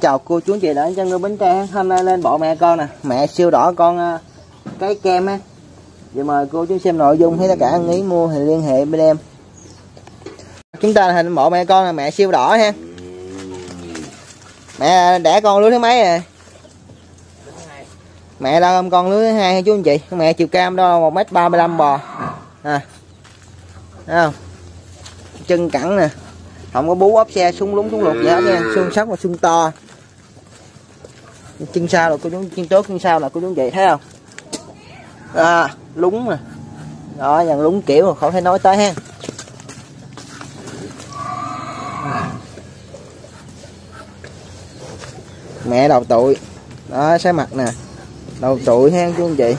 Chào cô chú anh chị đã chăn nuôi Bến Tre. Hôm nay lên bộ mẹ con nè, mẹ siêu đỏ con cái kem á. Vậy mời cô chú xem nội dung, thấy tất cả ý mua thì liên hệ bên em. Chúng ta hình bộ mẹ con là mẹ siêu đỏ ha. Mẹ đẻ con lứa thứ mấy rồi? Mẹ đang ôm con lứa thứ 2 chú anh chị. Mẹ chiều cam đó 1m35 bò à. Thấy không? Chân cẳng nè, không có bú ốp xe xuống lúng xuống lụt gì hết nha, xương sắc và xương to. Chân sau là cô chú, chân trước chân sau là cô chú chị thấy không? À, lúng nè. Đó, dàn lúng kiểu mà không thể nói tới ha. Mẹ đầu tụi. Đó, sái mặt nè. Đầu tụi ha chú anh chị.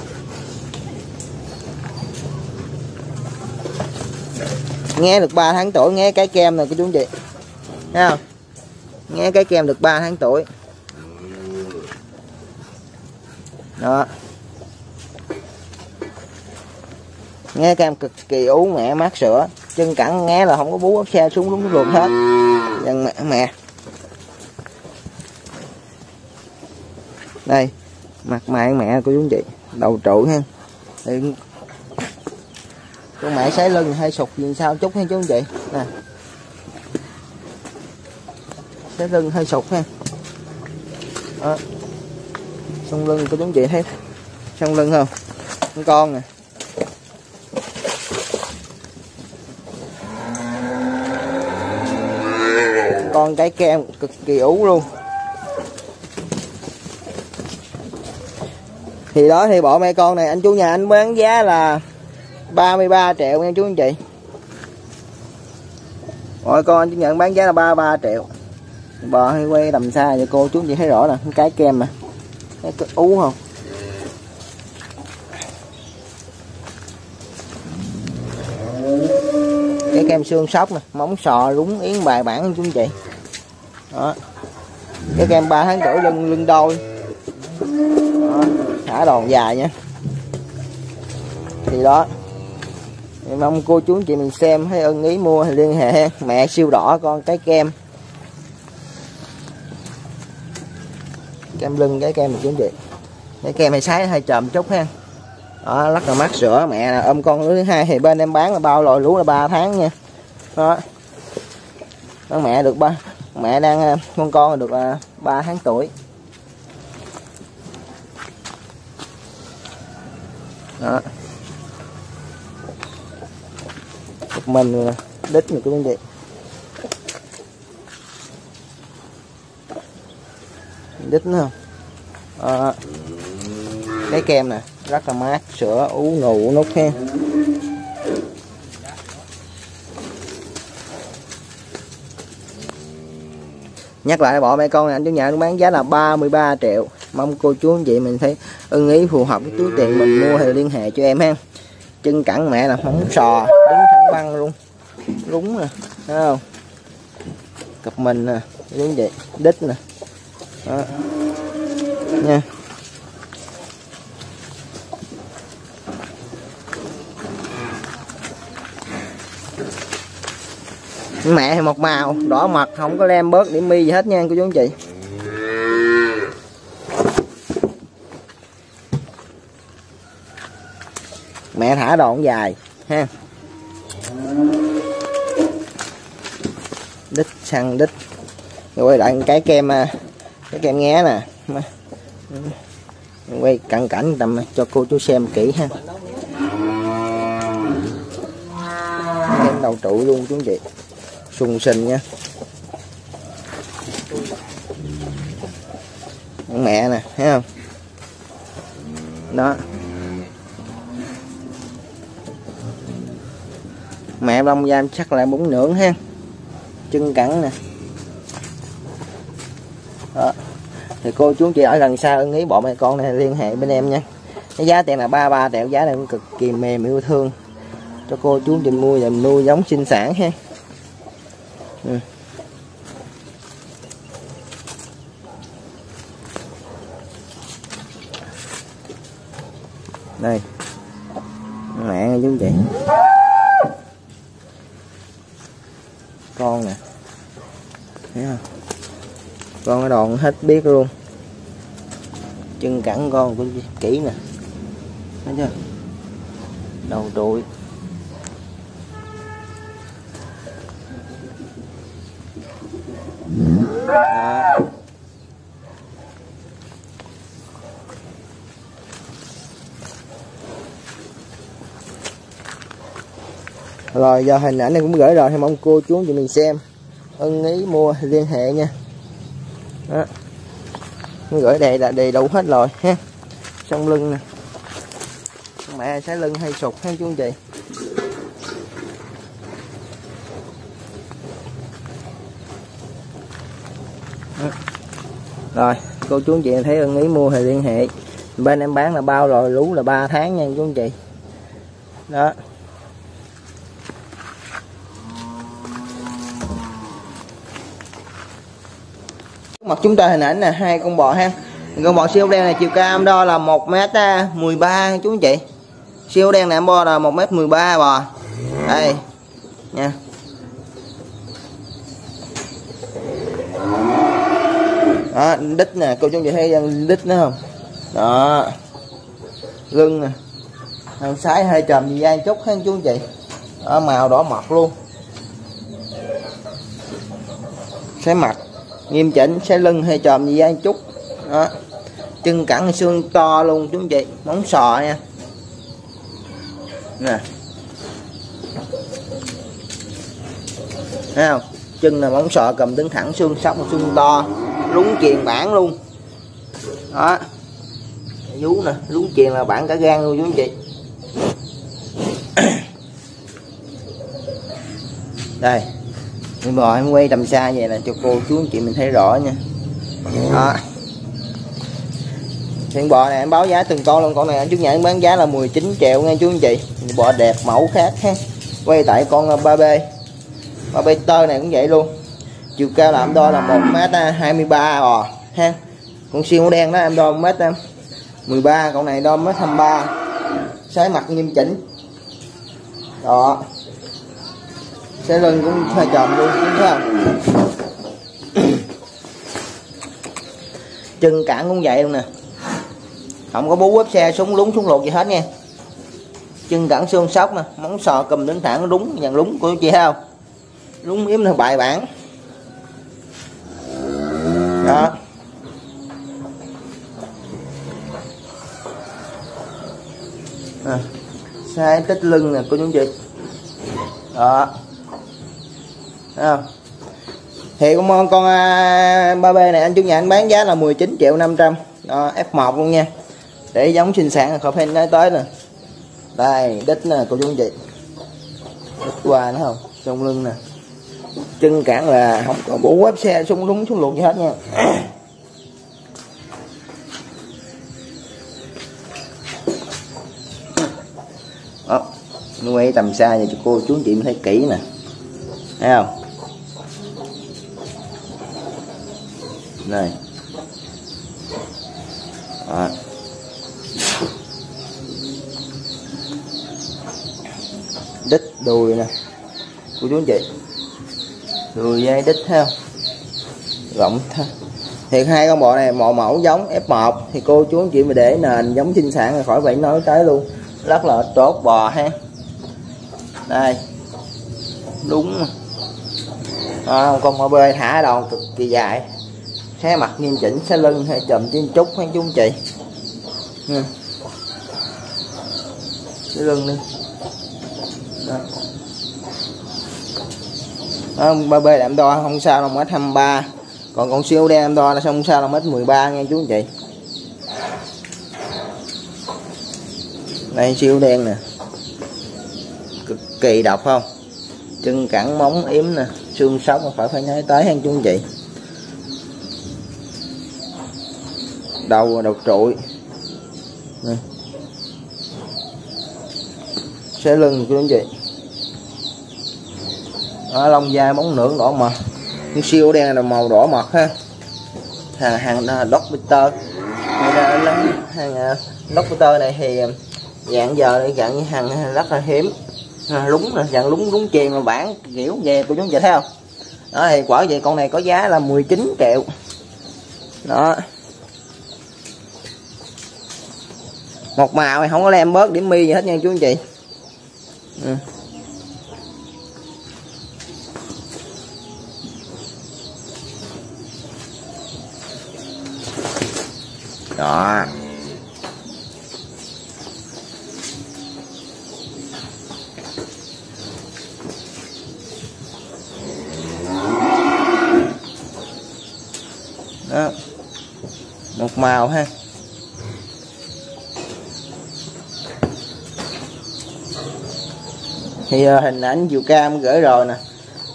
Nghe được 3 tháng tuổi, nghe cái kem nè cô chú anh chị. Thấy không? Nghe cái kem được 3 tháng tuổi. Đó. Nghe kem cực kỳ ú mẹ, mát sữa. Chân cẳng nghe là không có bú ốc xe xuống đúng luôn hết. Dần mẹ. Đây, mặt mày mẹ cô chú anh chị, đầu trụ ha. Đây. Cô mẹ sấy lưng hơi sụt vì sao chút ha chú anh chị nè, sấy lưng hơi sụt ha. Đó, xong lưng của chú anh chị thấy xong lưng không, con nè. Con cái kem cực kỳ ú luôn. Thì đó, thì bộ mẹ con này anh chú nhà anh bán giá là 33 triệu nha chú anh chị. Mọi con anh chú nhận bán giá là 33 triệu. Bò hay quay tầm xa cho cô chú anh chị thấy rõ nè, cái kem mà. Thấy cái ú không? Cái kem xương sóc nè, móng sò rúng yến bài bản nha chú anh chị. Đó. Cái kem 3 tháng tuổi lưng đôi. Đó, thả đòn dài nha. Thì đó, em mong cô chú anh chị mình xem thấy ưng ý mua thì liên hệ. Mẹ siêu đỏ con cái kem, kem lưng cái kem chú anh chị. Cái kem này sái hơi chồm chút ha. Đó, lắc là mát sữa mẹ là ôm con lứa thứ 2. Thì bên em bán là bao lồi lú là 3 tháng nha. Đó, đó mẹ được ba, mẹ đang con được 3 tháng tuổi. Đó, mình nè, đít này của anh chị. Đít nữa không? À, cái kem nè, rất là mát, sữa, uống ngủ, nút ha. Nhắc lại bộ mẹ con này anh chủ nhà bán giá là 33 triệu. Mong cô chú anh chị mình thấy ưng ý phù hợp với túi tiền mình mua thì liên hệ cho em ha. Chân cẳng mẹ là móng sò đứng thẳng băng luôn, rúng nè, thấy không? Cặp mình nè, đúng vậy, đít nè. Đó nha. Mẹ thì một màu đỏ mật, không có lem bớt điểm mi gì hết nha cô chú anh chị. Mẹ thả đoạn dài ha. Đít xăng đít. Rồi quay lại cái kem, cái kem nghe nè. Quay cận cảnh tầm cho cô chú xem kỹ ha. Kem đầu trụ luôn chú chị. Sùng sình nha. Mẹ nè, thấy không? Đó. Mẹ lông giam chắc lại bún nướng ha. Chân cẳng nè. Đó. Thì cô chú chị ở gần xa ưng ý bộ mẹ con này liên hệ bên em nha. Cái giá tiền là 33 triệu, giá này cũng cực kỳ mềm yêu thương. Cho cô chú chị mua và nuôi giống sinh sản ha. Ừ. Đây. Mẹ nghe chú chị. Con nè, thấy không? con nó đòn hết biết luôn. Chân cẳng con cũng kỹ nè, thấy chưa, đầu trụi. Đó. Rồi giờ hình ảnh này cũng gửi rồi thì mong cô chú cho mình xem, ưng ý mua liên hệ nha. Đó. Gửi đây là đầy đủ hết rồi ha. Trong lưng nè, mẹ sẽ lưng hay sụt hay chú anh chị. Rồi cô chú anh chị thấy ưng ý mua thì liên hệ. Bên em bán là bao rồi, lú là 3 tháng nha chú anh chị. Đó. Mặt chúng ta hình ảnh là hai con bò ha. Con bò siêu đen này chiều cao em đo là 1m13 chú anh chị. Siêu đen này em đo là 1m13 bò. Đây nha. Đó, đít nè, cô chú anh chị thấy đít nữa không? Đó. Lưng nè. Hàng sái hơi trầm gì da chút ha chú anh chị. Đó, màu đỏ mọt luôn. Sái mặt nghiêm chỉnh, sái lưng hay tròm gì ra chút. Đó. Chân cẳng xương to luôn chú anh chị, móng sò nha. Nè. Thấy không? Chân là móng sò, cầm đứng thẳng, xương sóc và xương to, lúng chuyền bản luôn. Đó. Vú nè, lúng chuyền là bản cả gan luôn chú anh chị. Đây. Em bò em quay tầm xa vậy là cho cô chú anh chị mình thấy rõ nha. Đó. Hiện bò này em báo giá từng con luôn, con này ở trước nhà em bán giá là 19 triệu nghe chú anh chị. Bò đẹp mẫu khác ha. Quay tại con 3B tơ này cũng vậy luôn. Chiều cao là em đo là 1m23 bò ha. Con siêu đen đó em đo 1m13, con này đo 1m23. Sái mặt nghiêm chỉnh. Đó. Sái lưng cũng hơi tròn luôn, thấy không? Chân cản cũng vậy luôn nè. Không có bú ép xe, súng lúng, súng lột gì hết nha. Chân cản xương sóc nè, móng sò cầm đứng thẳng đúng, dàn lúng của chị thấy không? Lúng yếm là bài bản. Đó. À, sái tích lưng nè, cô chú chị. Đó. À. Thì con 3B này anh chủ nhà anh bán giá là 19 triệu 500. Đó, F1 luôn nha. Để giống sinh sản là khỏi phải nói tới nè. Đây đít nè cô chú anh chị. Đít qua nữa không? Trong lưng nè. Chân cản là không có bổ web xe xung đúng xuống luộc gì hết nha. Đó. Quay tầm xa cho cô chú anh chị thấy kỹ nè. Thấy không? Này. Đó. Đít đùi nè cô chú anh chị, đùi dây đít theo rộng thôi. Thiệt hai con bò này màu mẫu giống F1 thì cô chú anh chị mà để nền giống sinh sản là khỏi phải nói tới luôn, rất là tốt bò ha. Đây đúng à, con bò bê thả đòn cực kỳ dài, sái mặt nghiêm chỉnh, sái lưng hay chùm trên chút hay chú anh chị. Sái lưng đi. Đó, ba bê làm đo không sao là 1m23, còn con siêu đen em đo là không sao là 1m13 nghe chú anh chị. Đây siêu đen nè, cực kỳ độc không? Chân cẳng móng yếm nè, xương sống mà phải nói tới hay chú anh chị. Đầu trụi. Sái lưng của anh chị. Đó, lông da bóng nưỡng đỏ mật. Như siêu đen là màu đỏ mật ha. Hàng Doctor. Hàng Doctor này thì dạng giờ để dạng như hàng rất là hiếm. Lúng là dạng lúng chuyền mà bản kiểu về của chúng chị thấy không? Đó thì quả vậy con này có giá là 19 triệu. Đó, một màu này không có lem bớt điểm mi gì hết nha chú anh chị. Đó, đó, một màu ha. Thì hình ảnh chiều cao em gửi rồi nè,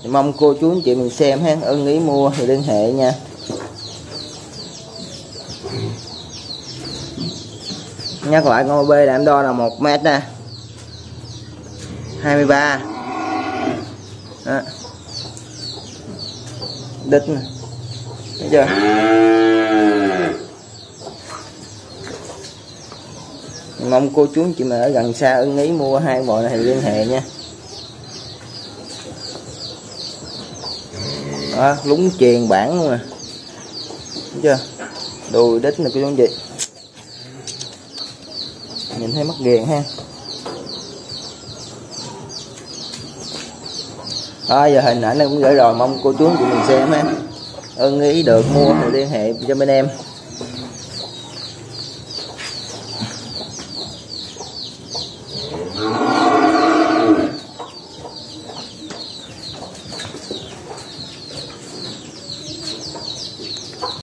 thì mong cô chú anh chị mình xem ha, ưng ý mua thì liên hệ nha. Nhắc lại con OB là em đo là 1m nè, 23 đó. Đít nè, thấy chưa? Mong cô chú chị mà ở gần xa ưng ý mua hai bộ này thì liên hệ nha. Đó, lúng chèn bản luôn nè, thấy chưa? Đùi đít nè cô chú anh chị, nhìn thấy mắt ghiền ha. Đó, giờ hình ảnh em cũng gửi rồi, mong cô chú chị mình xem ha, ưng ý được mua thì liên hệ cho bên em.